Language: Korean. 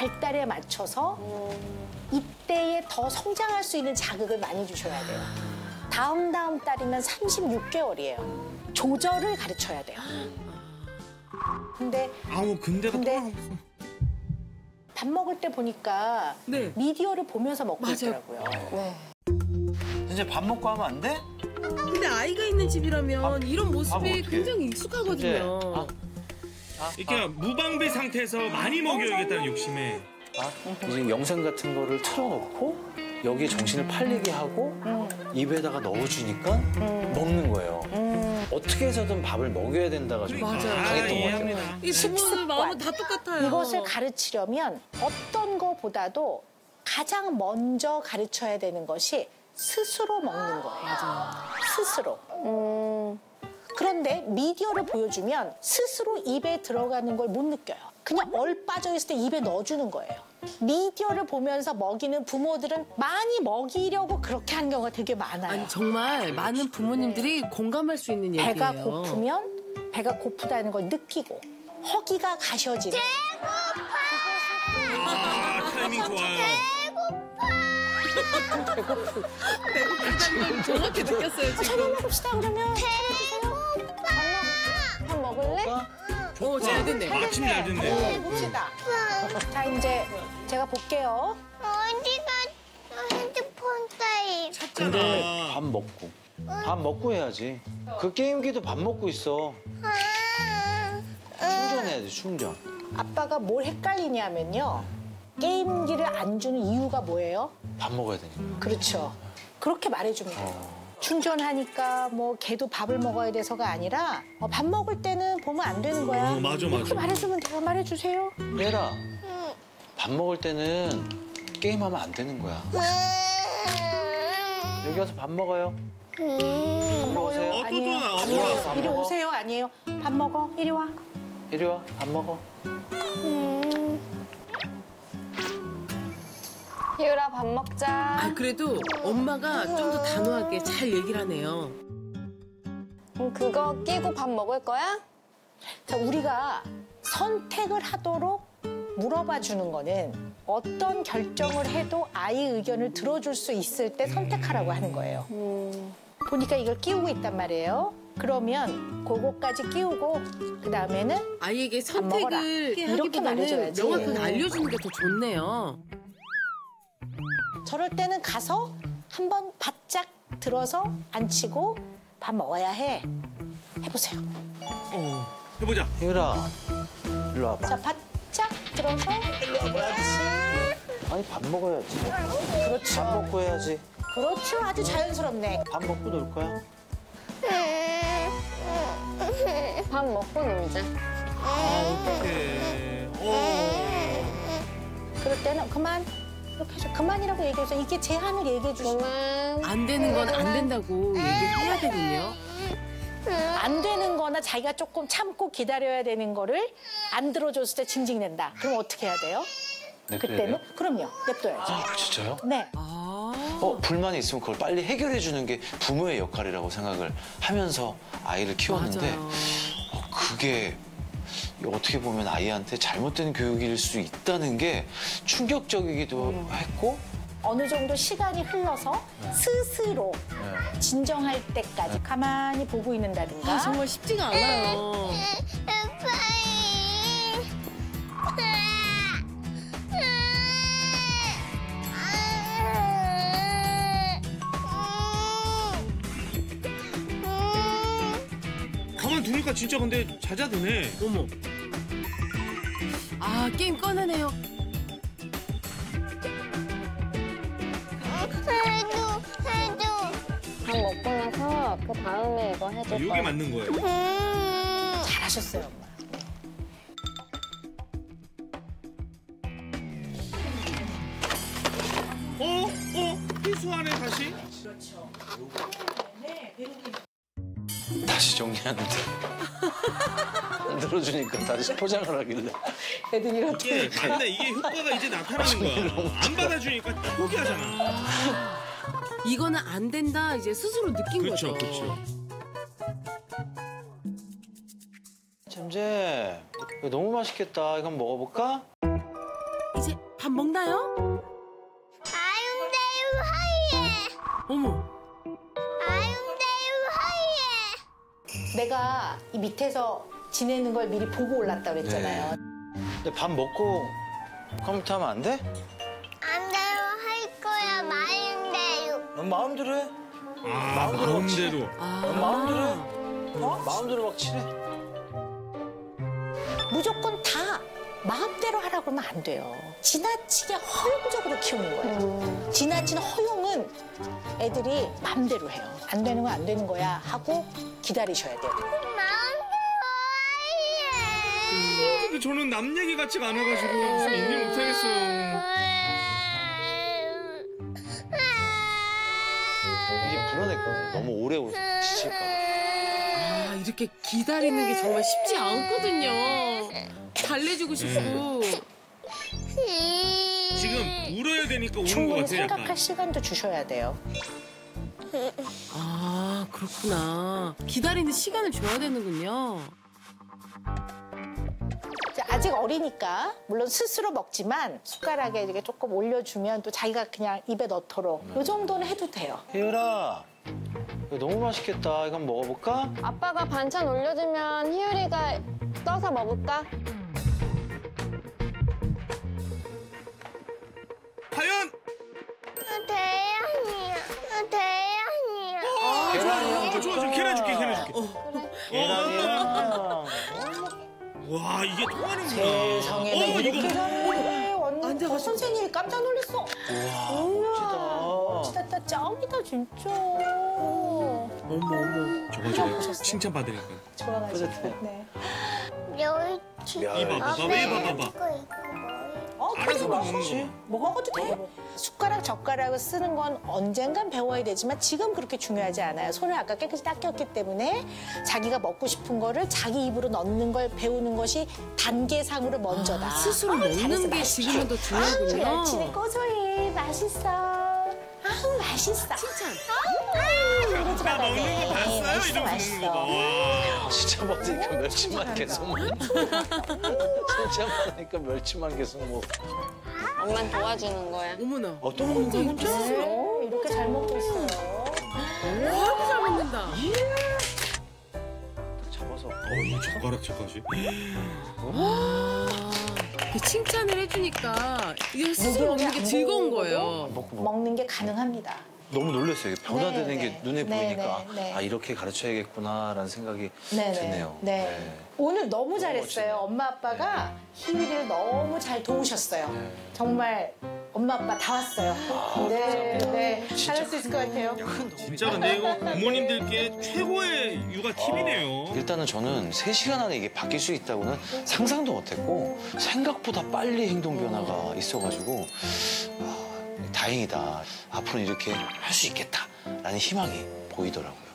발달에 맞춰서 이때에 더 성장할 수 있는 자극을 많이 주셔야 돼요. 다음 달이면 36개월이에요. 조절을 가르쳐야 돼요. 근데 아우 근데가 없어. 밥 먹을 때 보니까 네. 미디어를 보면서 먹고 맞아요. 있더라고요. 네. 진짜 밥 먹고 하면 안 돼? 근데 아이가 있는 집이라면 밥, 이런 모습이 굉장히 익숙하거든요. 이렇게 무방비 상태에서 많이 먹여야겠다는 욕심에 이제 영상 같은 거를 틀어놓고 여기에 정신을 팔리게 하고 입에다가 넣어주니까 먹는 거예요. 어떻게 해서든 밥을 먹여야 된다가 좀 강했던 것 같아요. 이 식습관, 마음은 다 똑같아요. 이것을 가르치려면 어떤 거보다도 가장 먼저 가르쳐야 되는 것이 스스로 먹는 거예요. 스스로. 그런데 미디어를 보여주면 스스로 입에 들어가는 걸 못 느껴요. 그냥 얼 빠져있을 때 입에 넣어주는 거예요. 미디어를 보면서 먹이는 부모들은 많이 먹이려고 그렇게 하는 경우가 되게 많아요. 아니, 정말 많은 부모님들이 공감할 수 있는 얘기예요. 배가 고프면 배가 고프다는 걸 느끼고 허기가 가셔지는. 배고파! 아, 타이밍 좋아요. 배고프다는 걸 정확히 느꼈어요, 지금. 저녁 먹읍시다, 그러면. 배고파! 밥 먹을래? 오, 잘 됐네. 마침 잘 됐네. 봅시다. 자, 이제 제가 볼게요. 어디가 핸드폰 사이. 찾잖아. 근데 밥 먹고 해야지. 그 게임기도 밥 먹고 있어. 충전해야지, 충전. 아빠가 뭘 헷갈리냐면요. 게임기를 안 주는 이유가 뭐예요? 밥 먹어야 되니까. 그렇죠. 그렇게 말해주면 돼요. 충전하니까 뭐 걔도 밥을 먹어야 돼서가 아니라 밥 먹을 때는 보면 안 되는 거야. 맞아. 그렇게 말해주면 돼요. 말해주세요. 얘라, 밥 먹을 때는 게임하면 안 되는 거야. 여기 와서 밥 먹어요. 밥 먹어요? 아니에요. 아니에요. 이리 오세요. 아니에요. 밥 먹어. 이리 와. 이리 와. 밥 먹어. 유라 밥 먹자. 아, 그래도 엄마가 좀 더 단호하게 잘 얘기를 하네요. 그거 끼고 밥 먹을 거야? 자, 우리가 선택을 하도록 물어봐 주는 거는 어떤 결정을 해도 아이의 의견을 들어줄 수 있을 때 선택하라고 하는 거예요. 보니까 이걸 끼우고 있단 말이에요. 그러면 그거까지 끼우고 그다음에는 아이에게 선택을 이렇게 말해줘야지. 명확하게 알려주는 게 더 좋네요. 저럴 때는 가서 한번 바짝 들어서 앉히고 밥 먹어야 해. 해보세요. 해보자. 유라, 일로 와봐. 자, 바짝 들어서. 일로 와봐. 아니, 밥 먹어야지. 그렇죠. 밥 먹고 해야지. 그렇죠. 아주 자연스럽네. 밥 먹고 놀 거야? 밥 먹고 놀자. 아, 어떡해. 그럴 때는 그만. 그만이라고 얘기해서 이게 제한을 얘기해 주시면 안 되는 건 안 된다고 얘기해야 되군요. 안 되는 거나 자기가 조금 참고 기다려야 되는 거를 안 들어줬을 때 징징댄다. 그럼 어떻게 해야 돼요? 그때는? 그럼요. 냅둬야죠. 아, 진짜요? 네. 불만이 있으면 그걸 빨리 해결해 주는 게 부모의 역할이라고 생각을 하면서 아이를 키웠는데 그게 어떻게 보면 아이한테 잘못된 교육일 수 있다는 게 충격적이기도 했고 어느 정도 시간이 흘러서 스스로 진정할 때까지 가만히 보고 있는다든가. 아, 정말 쉽지가 않아요. 가만 두니까 진짜 근데 잦아드네. 어머. 아, 게임 꺼내네요. 밥 먹고 나서 그 다음에 이거 해줄 거예요. 이게 맞는 거예요. 잘하셨어요, 엄마. 희수하네, 다시? 그렇죠. 네, 배우기. 다시 정리하는데. 들어주니까 다시 포장을 하길래. 애들이 이렇게. 근데 이게 효과가 이제 나타나는 거야. 안 받아주니까 포기하잖아. 이거는 안 된다 이제 스스로 느낀 거죠. 그렇죠. 잠재, 너무 맛있겠다. 이거 한번 먹어볼까? 이제 밥 먹나요? 아름다운 하예. 어머. 아름다운 하예. 내가 이 밑에서 지내는 걸 미리 보고 올랐다 그랬잖아요. 네. 근데 밥 먹고 컴퓨터 하면 안 돼? 안 돼요. 할 거야. 마음대로. 넌 마음대로 해. 마음대로. 마음대로. 넌 마음대로 해. 어? 마음대로 막 칠해. 무조건 다 마음대로 하라고 하면 안 돼요. 지나치게 허용적으로 키우는 거예요. 지나친 허용은 애들이 마음대로 해요. 안 되는 건 안 되는 거야 하고 기다리셔야 돼요. 마음대로 아예. 근데 저는 남 얘기 같지가 않아가지고 무슨 인정 못하겠어요. 이게 불안했거든요. 너무 오래 지칠까 봐. 아, 이렇게 기다리는 게 정말 쉽지 않거든요. 달래주고 싶고. 지금 울어야 되니까 우는 것 같아요. 충분히 생각할 약간. 시간도 주셔야 돼요. 아, 그렇구나. 기다리는 시간을 줘야 되는군요. 아직 어리니까 물론 스스로 먹지만 숟가락에 이렇게 조금 올려주면 또 자기가 그냥 입에 넣도록 이 정도는 해도 돼요. 희율아, 너무 맛있겠다. 이거 한번 먹어볼까? 아빠가 반찬 올려주면 희율이가 떠서 먹을까? 과연? 계란이야. 계란이야. 계란이야. 좋아, 좋아. 계란 줄게, 계란 줄게. 계란이야. 와, 이게 통하는구나. 세상에, 나 이렇게 잘해. 완전 선생님이 깜짝 놀랐어. 우와, 멋지다. 멋지다, 짱이다, 진짜. 어머. 저거 저거 칭찬받으니까. 좋아가지고. 네. 멸치. 봐봐. 그래도 먹어야지. 먹어도 돼. 숟가락, 젓가락을 쓰는 건 언젠간 배워야 되지만 지금 그렇게 중요하지 않아요. 손을 아까 깨끗이 닦였기 때문에 자기가 먹고 싶은 거를 자기 입으로 넣는 걸 배우는 것이 단계상으로 먼저다. 아, 스스로 먹는 게 지금은 더 중요하군요. 아, 멸치는 고소해. 맛있어. 아우, 맛있어. 칭찬. 나 먹는 거 봤어요? 이러고 먹는 거. 진짜 먹으니까 멸치만 계속 먹어. 진짜 먹으니까 멸치만 계속 먹어. 엄만 도와주는 거야. 어머나. 또 먹는 거야? 진짜? 이렇게 잘 먹고 있어요. 너무 잘 먹는다. 잡아서. 이 젓가락질까지. 칭찬을 해주니까 이게 스스로 먹는 게 즐거운 거예요. 먹는 게 가능합니다. 너무 놀랐어요. 변화되는 게 눈에 보이니까 아, 이렇게 가르쳐야겠구나라는 생각이 드네요. 네. 오늘 너무 잘했어요. 엄마, 아빠가 희율이를 너무 잘 도우셨어요. 정말 엄마, 아빠 다 왔어요. 아, 네. 잘할 수 있을 것 같아요. 진짜 근데 이거 부모님들께 최고의 육아 팁이네요. 일단은 저는 3시간 안에 이게 바뀔 수 있다고는 상상도 못했고 생각보다 빨리 행동 변화가 있어가지고 다행이다. 앞으로 이렇게 할 수 있겠다라는 희망이 보이더라고요.